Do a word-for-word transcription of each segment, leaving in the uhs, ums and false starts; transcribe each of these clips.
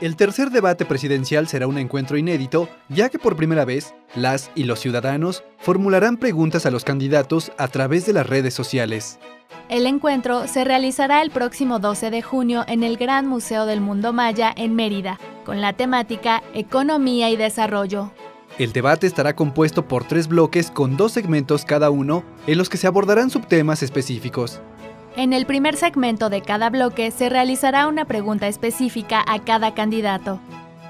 El tercer debate presidencial será un encuentro inédito, ya que por primera vez, las y los ciudadanos formularán preguntas a los candidatos a través de las redes sociales. El encuentro se realizará el próximo doce de junio en el Gran Museo del Mundo Maya en Mérida, con la temática Economía y Desarrollo. El debate estará compuesto por tres bloques con dos segmentos cada uno, en los que se abordarán subtemas específicos. En el primer segmento de cada bloque se realizará una pregunta específica a cada candidato.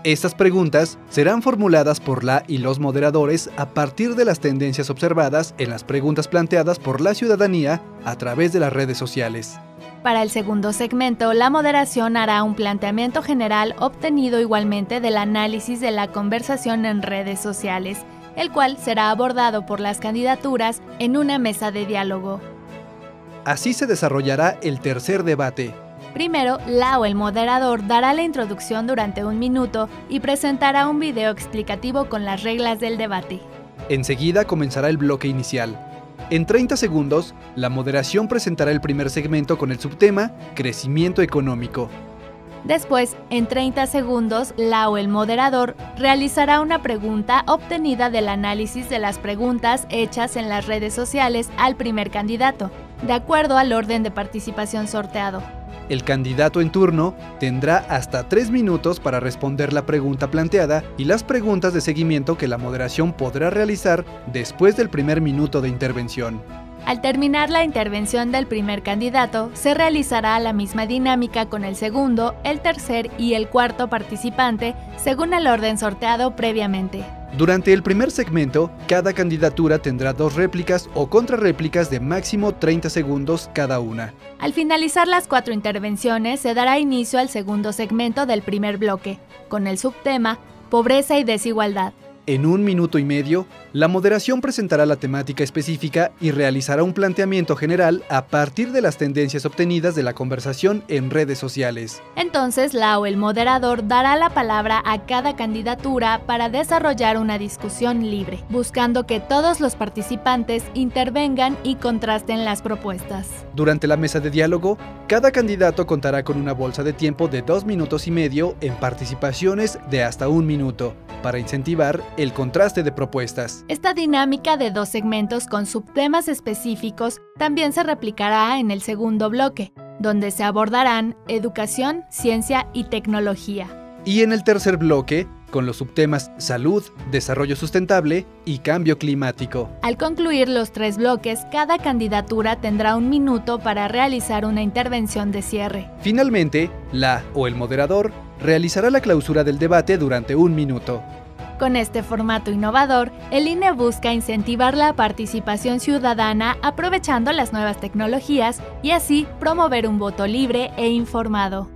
Estas preguntas serán formuladas por la y los moderadores a partir de las tendencias observadas en las preguntas planteadas por la ciudadanía a través de las redes sociales. Para el segundo segmento, la moderación hará un planteamiento general obtenido igualmente del análisis de la conversación en redes sociales, el cual será abordado por las candidaturas en una mesa de diálogo. Así se desarrollará el tercer debate. Primero, la o el moderador dará la introducción durante un minuto y presentará un video explicativo con las reglas del debate. Enseguida comenzará el bloque inicial. En treinta segundos, la moderación presentará el primer segmento con el subtema Crecimiento Económico. Después, en treinta segundos, la o el moderador realizará una pregunta obtenida del análisis de las preguntas hechas en las redes sociales al primer candidato, de acuerdo al orden de participación sorteado. El candidato en turno tendrá hasta tres minutos para responder la pregunta planteada y las preguntas de seguimiento que la moderación podrá realizar después del primer minuto de intervención. Al terminar la intervención del primer candidato, se realizará la misma dinámica con el segundo, el tercer y el cuarto participante, según el orden sorteado previamente. Durante el primer segmento, cada candidatura tendrá dos réplicas o contrarréplicas de máximo treinta segundos cada una. Al finalizar las cuatro intervenciones, se dará inicio al segundo segmento del primer bloque, con el subtema Pobreza y Desigualdad. En un minuto y medio, la moderación presentará la temática específica y realizará un planteamiento general a partir de las tendencias obtenidas de la conversación en redes sociales. Entonces, la o el moderador dará la palabra a cada candidatura para desarrollar una discusión libre, buscando que todos los participantes intervengan y contrasten las propuestas. Durante la mesa de diálogo, cada candidato contará con una bolsa de tiempo de dos minutos y medio en participaciones de hasta un minuto, para incentivar el contraste de propuestas. Esta dinámica de dos segmentos con subtemas específicos también se replicará en el segundo bloque, donde se abordarán educación, ciencia y tecnología. Y en el tercer bloque, con los subtemas salud, desarrollo sustentable y cambio climático. Al concluir los tres bloques, cada candidatura tendrá un minuto para realizar una intervención de cierre. Finalmente, la o el moderador realizará la clausura del debate durante un minuto. Con este formato innovador, el I N E busca incentivar la participación ciudadana aprovechando las nuevas tecnologías y así promover un voto libre e informado.